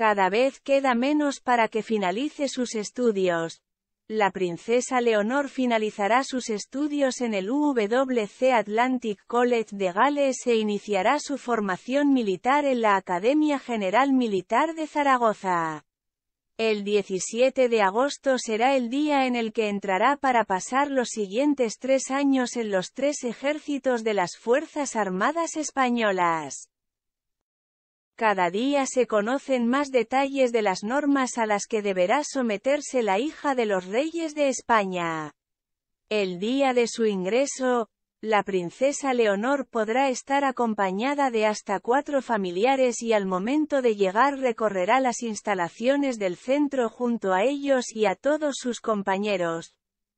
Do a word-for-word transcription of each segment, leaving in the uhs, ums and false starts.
Cada vez queda menos para que finalice sus estudios. La princesa Leonor finalizará sus estudios en el U W C Atlantic College de Gales e iniciará su formación militar en la Academia General Militar de Zaragoza. El diecisiete de agosto será el día en el que entrará para pasar los siguientes tres años en los tres ejércitos de las Fuerzas Armadas Españolas. Cada día se conocen más detalles de las normas a las que deberá someterse la hija de los reyes de España. El día de su ingreso, la princesa Leonor podrá estar acompañada de hasta cuatro familiares y al momento de llegar recorrerá las instalaciones del centro junto a ellos y a todos sus compañeros.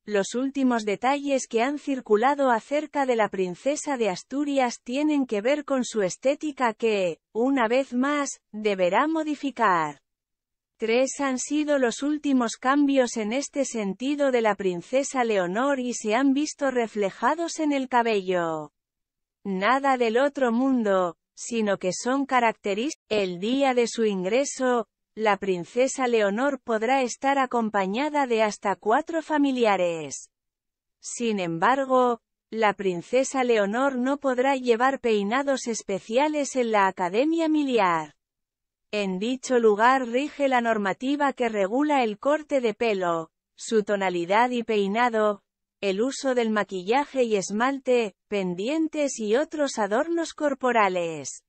Los últimos detalles que han circulado acerca de la princesa de Asturias tienen que ver con su estética que, una vez más, deberá modificar. Tres han sido los últimos cambios en este sentido de la princesa Leonor y se han visto reflejados en el cabello. Nada del otro mundo, sino que son características. El día de su ingreso, la princesa Leonor podrá estar acompañada de hasta cuatro familiares. Sin embargo, la princesa Leonor no podrá llevar peinados especiales en la Academia Militar. En dicho lugar rige la normativa que regula el corte de pelo, su tonalidad y peinado, el uso del maquillaje y esmalte, pendientes y otros adornos corporales.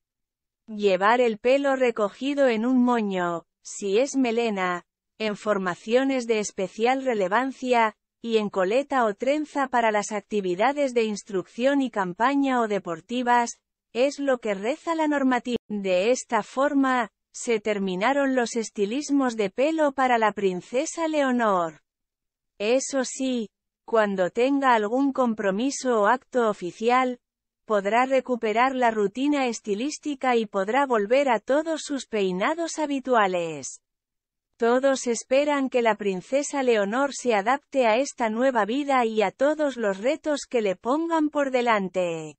Llevar el pelo recogido en un moño, si es melena, en formaciones de especial relevancia, y en coleta o trenza para las actividades de instrucción y campaña o deportivas, es lo que reza la normativa. De esta forma, se terminaron los estilismos de pelo para la princesa Leonor. Eso sí, cuando tenga algún compromiso o acto oficial, podrá recuperar la rutina estilística y podrá volver a todos sus peinados habituales. Todos esperan que la princesa Leonor se adapte a esta nueva vida y a todos los retos que le pongan por delante.